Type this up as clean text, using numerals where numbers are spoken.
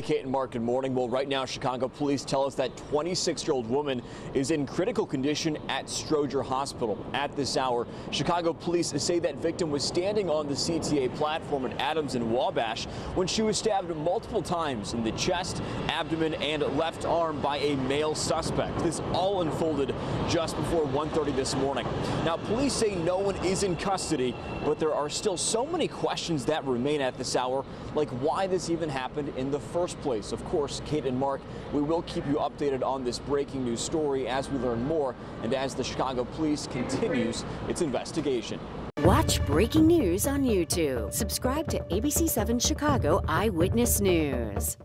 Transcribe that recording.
Hey, Kate and Mark, good morning. Well, right now, Chicago police tell us that 26-year-old woman is in critical condition at Stroger Hospital. At this hour, Chicago police say that victim was standing on the CTA platform at Adams and Wabash when she was stabbed multiple times in the chest, abdomen, and left arm by a male suspect. This all unfolded just before 1:30 this morning. Now, police say no one is in custody, but there are still so many questions that remain at this hour, like why this even happened in the first place. Of course, Kate and Mark, we will keep you updated on this breaking news story as we learn more and as the Chicago police continues its investigation. Watch breaking news on YouTube. Subscribe to ABC 7 Chicago Eyewitness News.